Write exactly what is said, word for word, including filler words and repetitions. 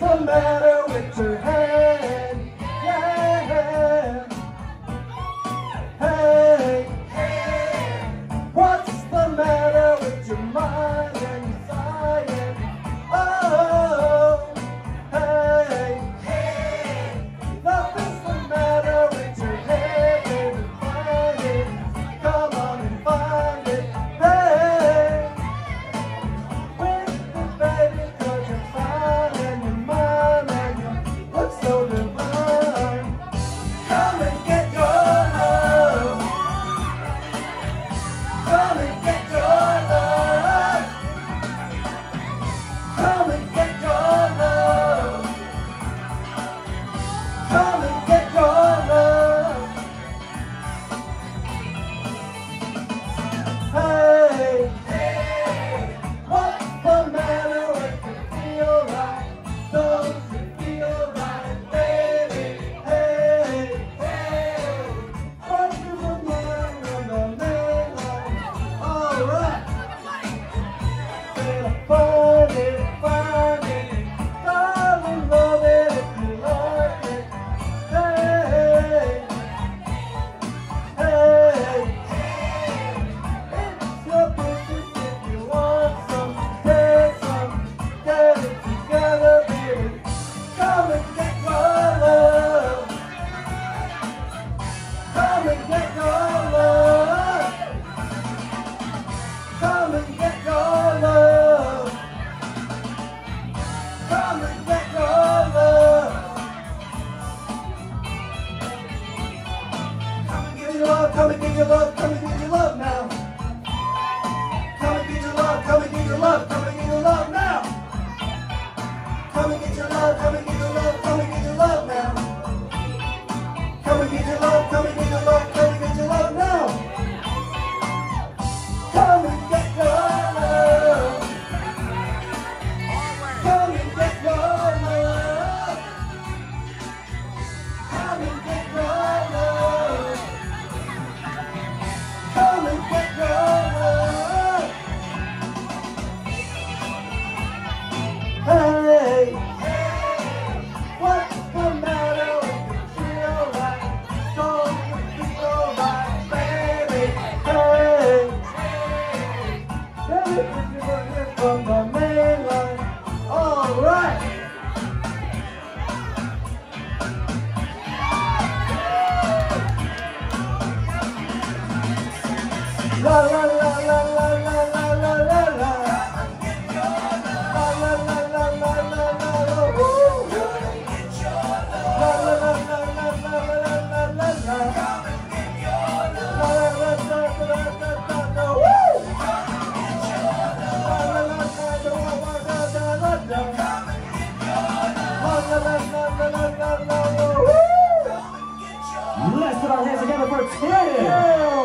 the matter with your head? Yeah. Hey, hey. What's the matter with your mind and your science? Oh, hey, hey. Nothing's the matter with your head and your mind. Come on and find it, hey. With the baby, 'cause you're fine and your mind and you look so divine. Come and get your love. Come and get your love. Come and get your love. Come and get your love. Hey, hey. What's the matter with you feel right? Don't you feel right, baby? Hey, hey. What you remind of the man like? All right. Better find it, find it, fall in love it if you like it. Hey, hey, hey, it's your business if you want some, get some, get it together, baby. Come and get your love. Come and get your love. Come and get your love. Come and get your love. Come and get your love. Come and get your love. Come and get your love now. Come and get your love. Come and get your love. Come and get your love now. Come and get your love. Come and get your love. Come and get your love now. Come and get your love. Come and get your love. Come and get your love now. Come and get your love. Come and get your love. Come and get your love. Come and get your love. Hey, hey. What's the matter with you feel right? Don't you feel right, baby? Hey, hey. Baby, if you were here from the mainland, all right. La la la la la la la la la la. La la la la la la la la. Woo. La la la la la la la la la la. La la la la la la la la. Woo. La la la la la la la la la la. La la la la la la la la la. Woo. Let's put our hands together for Tim.